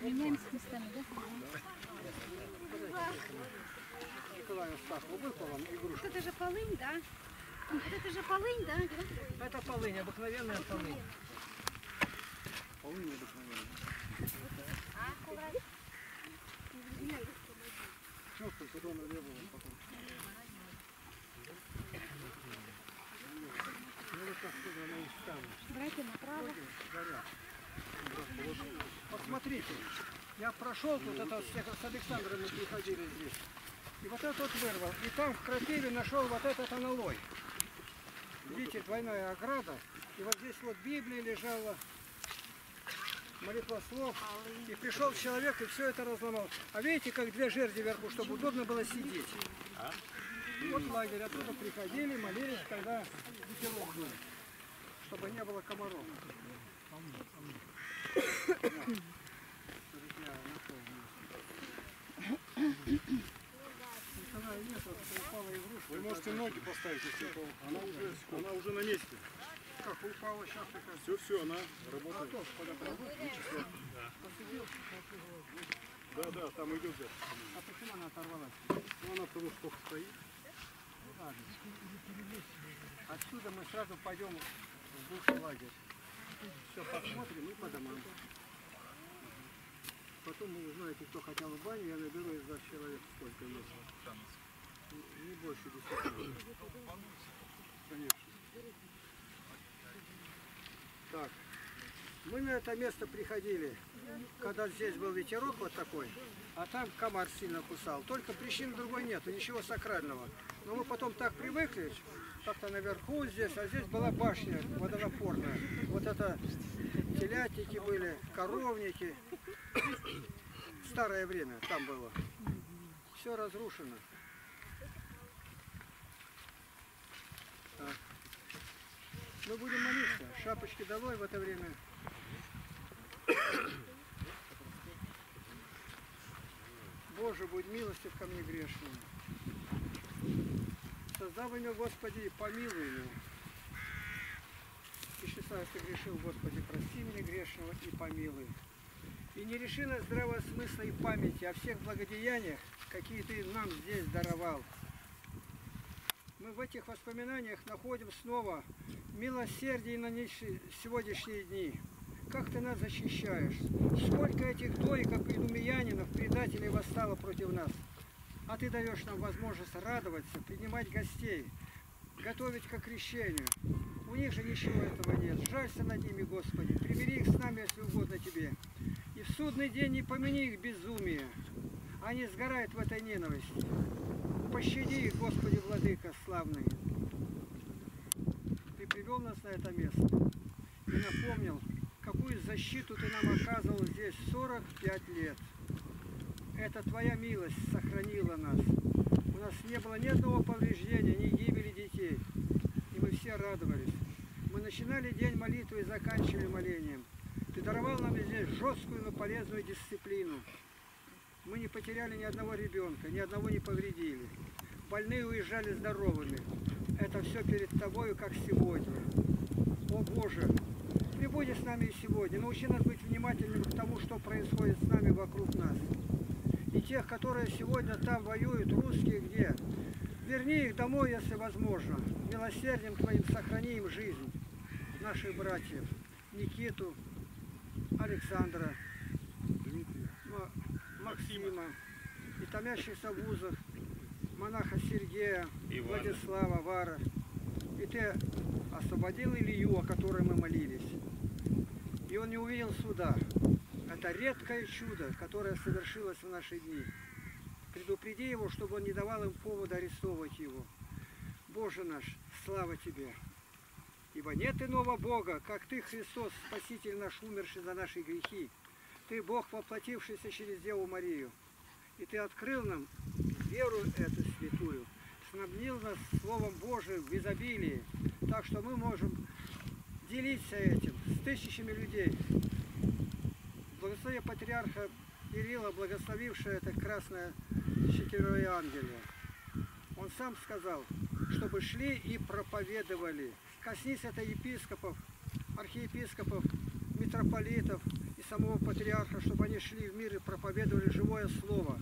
Меняемся местами, да? Вот это же полынь, да? Это полынь, обыкновенная полынь. Полынь обыкновенная. Чувствую, куда он левый потом. Братья направо. Посмотрите, я прошел тут, это с Александром мы приходили здесь. И вот этот вот вырвал. И там в крапиве нашел вот этот аналой. Видите, двойная ограда. И вот здесь вот Библия лежала, молитва слов. И пришел человек и все это разломал. А видите, как две жерди вверху, чтобы удобно было сидеть. Вот лагерь, оттуда приходили, молились, когда ветерок был, чтобы не было комаров. Вы можете ноги поставить, если упала. Она уже на месте. Как упала, сейчас такая. Все, она работает. Да, там идет. А почему она оторвалась? Ну, она потому что стоит. Отсюда мы сразу пойдем в бывший лагерь. Все посмотрим и по домам. Потом вы узнаете, кто хотел в баню, я наберу из вас человек сколько нужно. Не больше 10 человек. Конечно. Так. Мы на это место приходили, когда здесь был ветерок вот такой, а там комар сильно кусал. Только причин другой нету, ничего сакрального. Но мы потом так привыкли, как-то наверху здесь, а здесь была башня водонапорная. Вот это телятники были, коровники. В старое время там было. Все разрушено. Так. Мы будем молиться. Шапочки долой в это время. Боже, будь милостив ко мне грешному. Создав имя Господи, помилуй меня. И считаю, что грешил, Господи, прости мне грешного и помилуй. И не реши нас здравого смысла и памяти о всех благодеяниях, какие Ты нам здесь даровал. Мы в этих воспоминаниях находим снова милосердие на сегодняшние дни. Как Ты нас защищаешь? Сколько этих дойков и думиянинов, предателей восстало против нас? А Ты даешь нам возможность радоваться, принимать гостей, готовить ко крещению. У них же ничего этого нет. Жалься над ними, Господи. Примири их с нами, если угодно Тебе. И в судный день не помяни их безумие. Они сгорают в этой ненависти. Пощади их, Господи, Владыка славный. Ты привел нас на это место и напомнил, какую защиту Ты нам оказывал здесь 45 лет. Это Твоя милость сохранила нас. У нас не было ни одного повреждения, ни гибели детей. И мы все радовались. Мы начинали день молитвы и заканчивали молением. Ты даровал нам здесь жесткую, но полезную дисциплину. Мы не потеряли ни одного ребенка, ни одного не повредили. Больные уезжали здоровыми. Это все перед Тобою, как сегодня. О Боже! Прибудь с нами и сегодня. Научи нас быть внимательными к тому, что происходит с нами вокруг нас. И тех, которые сегодня там воюют, русские где? Верни их домой, если возможно. Милосердием Твоим сохрани им жизнь. Наших братьев Никиту, Александра, Максима и томящихся в вузах, монаха Сергея, Ивана. Владислава, Вара. И Ты освободил Илью, о которой мы молились. И он не увидел суда. Это редкое чудо, которое совершилось в наши дни. Предупреди его, чтобы он не давал им повода арестовывать его. Боже наш, слава Тебе! Ибо нет иного Бога, как Ты, Христос, Спаситель наш, умерший за наши грехи. Ты Бог, воплотившийся через Деву Марию. И Ты открыл нам веру эту святую, снабдил нас Словом Божиим в изобилии, так что мы можем делиться этим с тысячами людей. Благослови Патриарха Кирилла, благословившего это Красное Четвероангелие. Он сам сказал, чтобы шли и проповедовали. Коснись это епископов, архиепископов, митрополитов и самого патриарха, чтобы они шли в мир и проповедовали живое слово.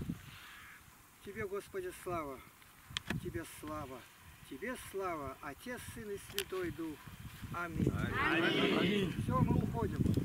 Тебе, Господи, слава, Тебе слава, Тебе слава, Отец, Сын и Святой Дух. Аминь. Аминь. Аминь. Все, мы уходим.